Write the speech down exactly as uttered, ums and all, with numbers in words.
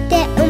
te